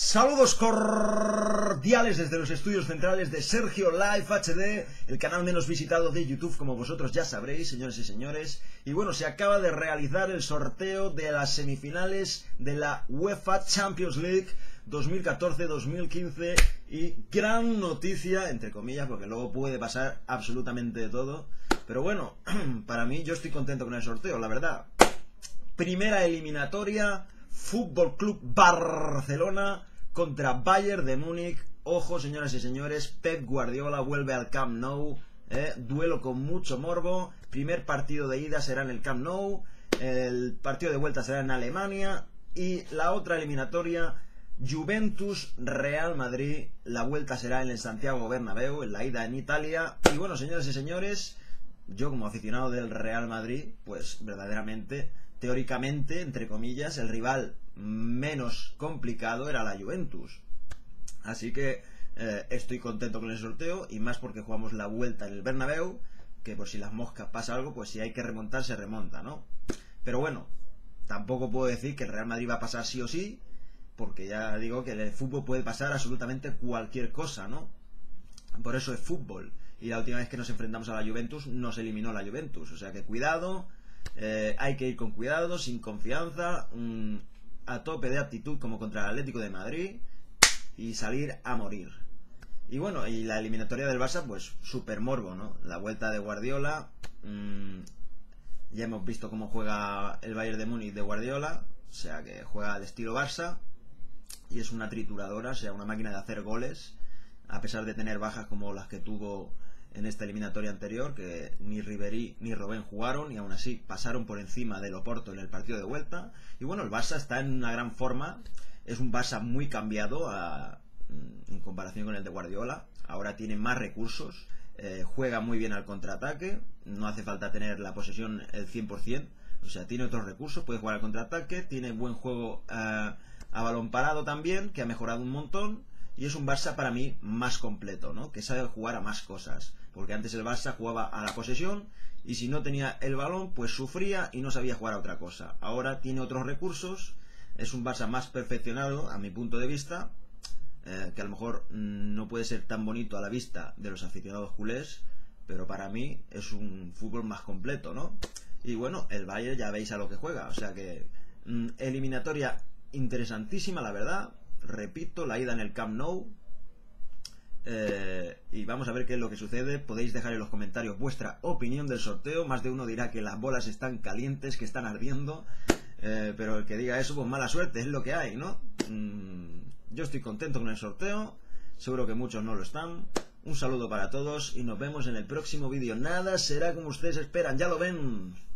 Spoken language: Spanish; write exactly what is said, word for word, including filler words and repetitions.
Saludos cordiales desde los estudios centrales de Sergio Live H D, el canal menos visitado de YouTube, como vosotros ya sabréis, señores y señores. Y bueno, se acaba de realizar el sorteo de las semifinales de la UEFA Champions League dos mil catorce dos mil quince y gran noticia, entre comillas, porque luego puede pasar absolutamente de todo. Pero bueno, para mí, yo estoy contento con el sorteo, la verdad. Primera eliminatoria, Fútbol Club Barcelona contra Bayern de Múnich. Ojo, señoras y señores, Pep Guardiola vuelve al Camp Nou, eh, duelo con mucho morbo. Primer partido de ida será en el Camp Nou, el partido de vuelta será en Alemania, y la otra eliminatoria, Juventus Real Madrid, la vuelta será en el Santiago Bernabéu, en la ida en Italia. Y bueno, señoras y señores, yo como aficionado del Real Madrid, pues verdaderamente, teóricamente, entre comillas, el rival menos complicado era la Juventus. Así que eh, estoy contento con el sorteo, y más porque jugamos la vuelta en el Bernabéu, que por si las moscas pasa algo, pues si hay que remontar, se remonta, ¿no? Pero bueno, tampoco puedo decir que el Real Madrid va a pasar sí o sí, porque ya digo que el fútbol puede pasar absolutamente cualquier cosa, ¿no? Por eso es fútbol. Y la última vez que nos enfrentamos a la Juventus, nos eliminó la Juventus. O sea que cuidado. Eh, hay que ir con cuidado, sin confianza, mmm, a tope de actitud como contra el Atlético de Madrid, y salir a morir. Y bueno, y la eliminatoria del Barça, pues súper morbo, ¿no? La vuelta de Guardiola, mmm, ya hemos visto cómo juega el Bayern de Múnich de Guardiola, o sea que juega al estilo Barça, y es una trituradora, o sea, una máquina de hacer goles, a pesar de tener bajas como las que tuvo en esta eliminatoria anterior, que ni Ribery ni Robben jugaron, y aún así pasaron por encima del Oporto en el partido de vuelta. Y bueno, el Barça está en una gran forma, es un Barça muy cambiado a, en comparación con el de Guardiola. Ahora tiene más recursos, eh, juega muy bien al contraataque, no hace falta tener la posesión el cien por cien, o sea, tiene otros recursos, puede jugar al contraataque, tiene buen juego eh, a balón parado también, que ha mejorado un montón. Y es un Barça para mí más completo, ¿no? Que sabe jugar a más cosas. Porque antes el Barça jugaba a la posesión, y si no tenía el balón, pues sufría y no sabía jugar a otra cosa. Ahora tiene otros recursos, es un Barça más perfeccionado, a mi punto de vista, eh, que a lo mejor no puede ser tan bonito a la vista de los aficionados culés, pero para mí es un fútbol más completo, ¿no? Y bueno, el Bayern ya veis a lo que juega, o sea que mm, eliminatoria interesantísima, la verdad. Repito, la ida en el Camp Nou, eh, y vamos a ver qué es lo que sucede. Podéis dejar en los comentarios vuestra opinión del sorteo. Más de uno dirá que las bolas están calientes, que están ardiendo, eh, pero el que diga eso, pues mala suerte, es lo que hay, ¿no? Mm, yo estoy contento con el sorteo, seguro que muchos no lo están. Un saludo para todos y nos vemos en el próximo vídeo. Nada será como ustedes esperan, ya lo ven.